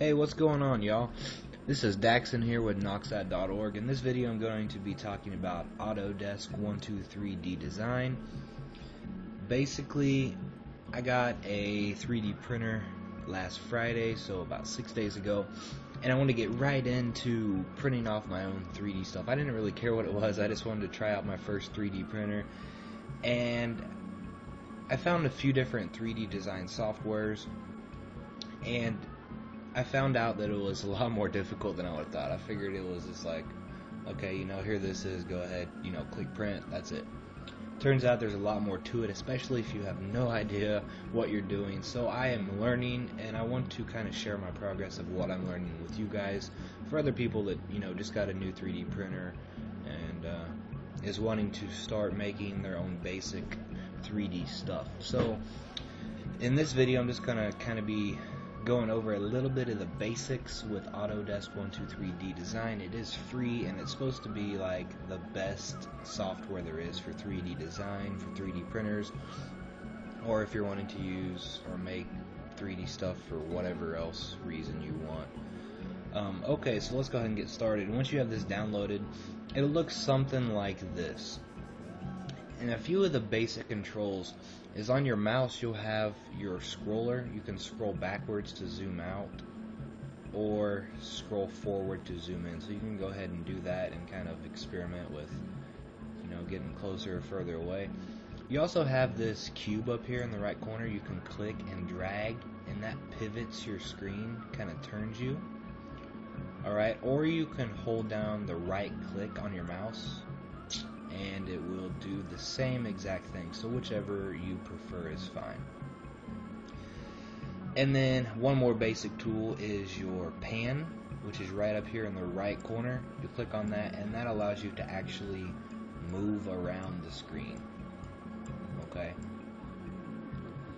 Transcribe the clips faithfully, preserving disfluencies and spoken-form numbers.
Hey, what's going on, y'all? This is Daxon here with Noxad dot org. In this video, I'm going to be talking about Autodesk one two three D Design. Basically, I got a three D printer last Friday, so about six days ago, and I want to get right into printing off my own three D stuff. I didn't really care what it was. I just wanted to try out my first three D printer, and I found a few different three D design softwares, and I found out that it was a lot more difficult than I would have thought. I figured it was just like, okay, you know, here this is, go ahead, you know, click print, that's it. Turns out there's a lot more to it, especially if you have no idea what you're doing. So I am learning, and I want to kind of share my progress of what I'm learning with you guys, for other people that, you know, just got a new three D printer and uh, is wanting to start making their own basic three D stuff. So in this video, I'm just going to kind of be going over a little bit of the basics with Autodesk one two three D Design. It is free, and it's supposed to be like the best software there is for three D design, for three D printers, or if you're wanting to use or make three D stuff for whatever else reason you want. Um, okay, so let's go ahead and get started. Once you have this downloaded, it looks something like this. And a few of the basic controls is on your mouse. You'll have your scroller. You can scroll backwards to zoom out or scroll forward to zoom in. So you can go ahead and do that and kind of experiment with, you know, getting closer or further away. You also have this cube up here in the right corner. You can click and drag, and that pivots your screen, kind of turns you. Alright, or you can hold down the right click on your mouse, and it will do the same exact thing. So whichever you prefer is fine. And then one more basic tool is your pan, which is right up here in the right corner. You click on that, and that allows you to actually move around the screen. Okay,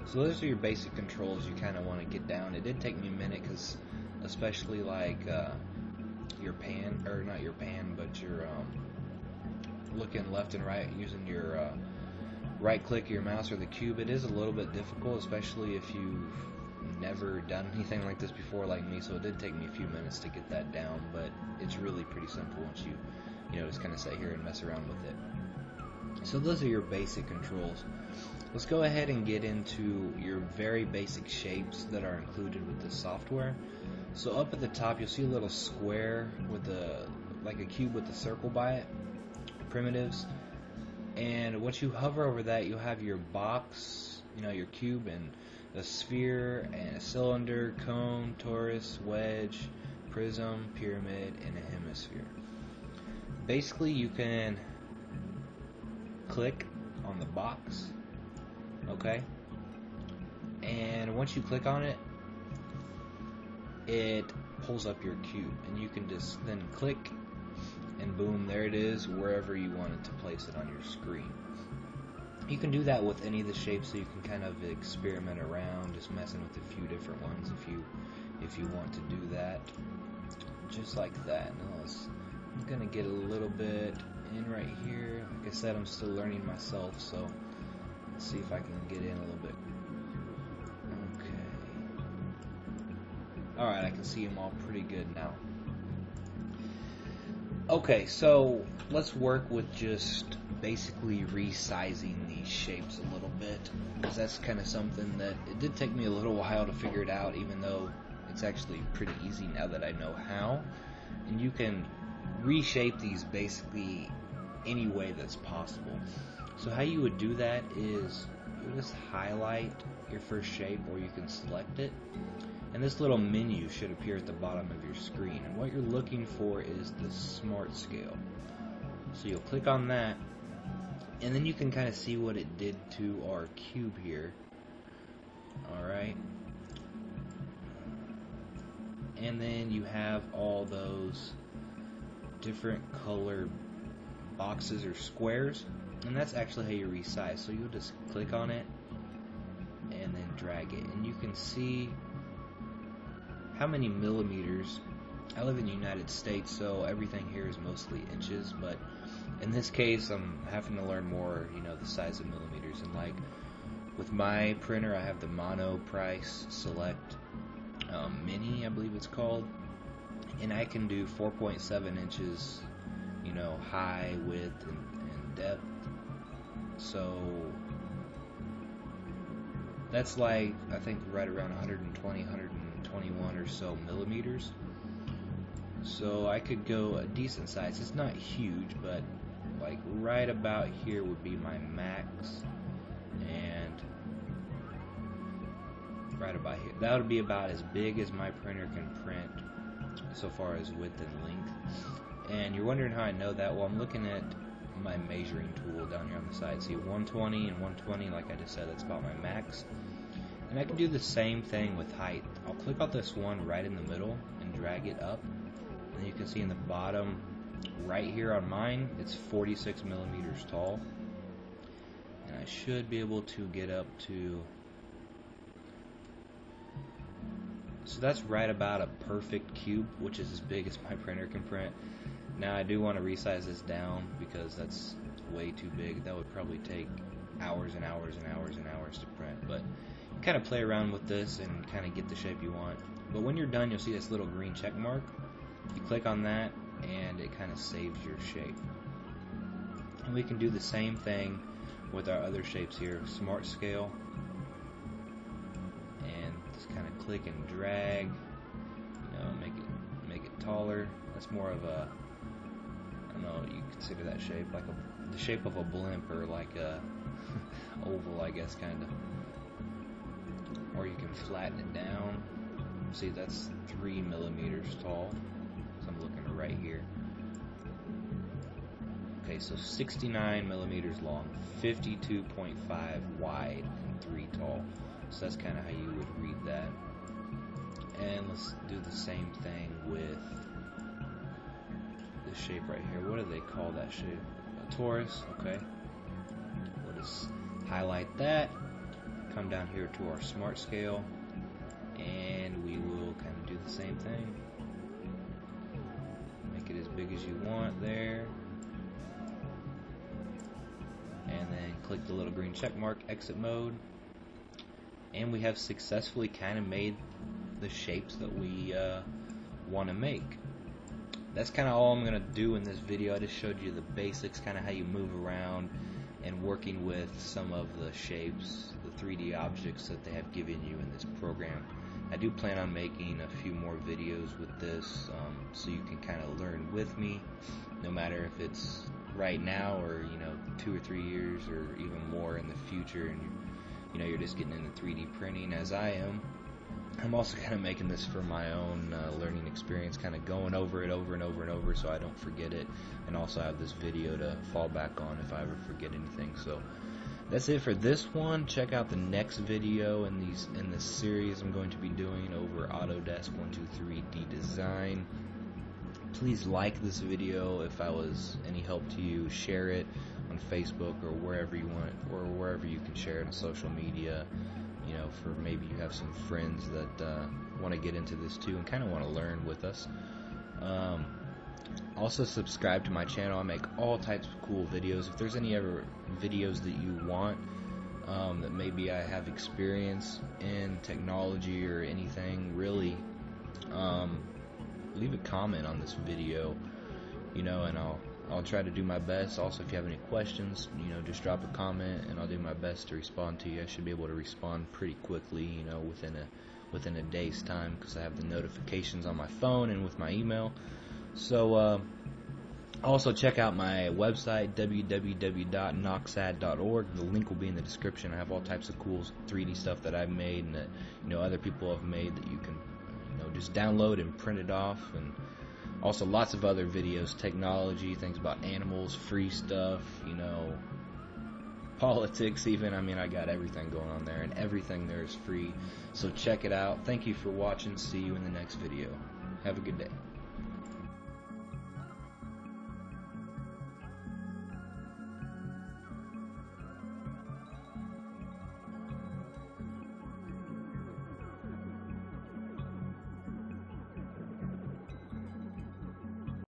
so those are your basic controls you kind of want to get down. It did take me a minute, because especially like uh, your pan, or not your pan, but your um, looking left and right using your uh, right click of your mouse or the cube, it is a little bit difficult, especially if you've never done anything like this before like me. So it did take me a few minutes to get that down, but it's really pretty simple once you you know just kind of sit here and mess around with it. So those are your basic controls. Let's go ahead and get into your very basic shapes that are included with this software. So up at the top, you'll see a little square with a like a cube with a circle by it, primitives, and once you hover over that, you'll have your box, you know, your cube and a sphere and a cylinder, cone, torus, wedge, prism, pyramid, and a hemisphere. Basically, you can click on the box, okay, and once you click on it, it pulls up your cube, and you can just then click, and boom, there it is, wherever you wanted to place it on your screen. You can do that with any of the shapes, so you can kind of experiment around, just messing with a few different ones if you if you want to do that. Just like that. Now let's, I'm gonna get a little bit in right here. Like I said, I'm still learning myself, so let's see if I can get in a little bit. Okay. Alright, I can see them all pretty good now. Okay, so let's work with just basically resizing these shapes a little bit, because that's kind of something that it did take me a little while to figure it out, even though it's actually pretty easy now that I know how. And you can reshape these basically any way that's possible. So how you would do that is you just highlight your first shape, or you can select it, and this little menu should appear at the bottom of your screen, and what you're looking for is the smart scale. So you'll click on that, and then you can kind of see what it did to our cube here. Alright, and then you have all those different colored boxes or squares, and that's actually how you resize. So you'll just click on it and then drag it, and you can see how many millimeters. I live in the United States, so everything here is mostly inches, but in this case I'm having to learn more, you know, the size of millimeters. And like with my printer, I have the Mono Price Select um, Mini, I believe it's called, and I can do four point seven inches, you know, high, width, and, and depth. So that's like, I think, right around one hundred twenty, one hundred twenty-one or so millimeters. So I could go a decent size. It's not huge, but like right about here would be my max, and right about here. That would be about as big as my printer can print so far as width and length. And you're wondering how I know that? Well, I'm looking at my measuring tool down here on the side. See, one twenty and one twenty, like I just said, that's about my max. And I can do the same thing with height. I'll click on this one right in the middle and drag it up, and you can see in the bottom right here on mine, it's forty-six millimeters tall, and I should be able to get up to, so that's right about a perfect cube, which is as big as my printer can print. Now I do want to resize this down because that's way too big. That would probably take hours and hours and hours and hours to print, but you kind of play around with this and kind of get the shape you want. But when you're done, you'll see this little green check mark. You click on that and it kind of saves your shape. And we can do the same thing with our other shapes here. Smart Scale, and just kind of click and drag, you know, make it make it taller. That's more of a, I don't know, you consider that shape like a, the shape of a blimp, or like a oval, I guess, kind of. Or you can flatten it down. See, that's three millimeters tall. So I'm looking right here. Okay, so sixty-nine millimeters long, fifty-two point five wide, and three tall. So that's kind of how you would read that. And let's do the same thing with this shape right here. What do they call that shape? A torus. Okay. We'll just highlight that. Come down here to our Smart Scale, and we will kind of do the same thing. Make it as big as you want there, and then click the little green check mark, exit mode, and we have successfully kind of made the shapes that we uh, want to make. That's kind of all I'm gonna do in this video. I just showed you the basics, kind of how you move around and working with some of the shapes, the three D objects that they have given you in this program. I do plan on making a few more videos with this, um, so you can kind of learn with me, no matter if it's right now or, you know, two or three years or even more in the future, and you know, you're just getting into three D printing as I am. I'm also kind of making this for my own uh, learning experience, kind of going over it over and over and over so I don't forget it, and also I have this video to fall back on if I ever forget anything. So that's it for this one. Check out the next video in these in this series I'm going to be doing over Autodesk one two three D Design. Please like this video if I was any help to you. Share it on Facebook or wherever you want, or wherever you can share it on social media. You know, for maybe you have some friends that uh, want to get into this too and kind of want to learn with us. Um, also subscribe to my channel. I make all types of cool videos. If there's any other videos that you want, um, that maybe I have experience in technology or anything really, um, leave a comment on this video, you know, and I'll I'll try to do my best. Also, if you have any questions, you know, just drop a comment and I'll do my best to respond to you. I should be able to respond pretty quickly, you know, within a within a day's time, because I have the notifications on my phone and with my email. So uh, also check out my website, w w w dot noxad dot org. The link will be in the description. I have all types of cool three D stuff that I've made and that, you know, other people have made that you can, you know, just download and print it off. And also lots of other videos, technology, things about animals, free stuff, you know, politics even. I mean, I got everything going on there, and everything there is free. So check it out. Thank you for watching. See you in the next video. Have a good day.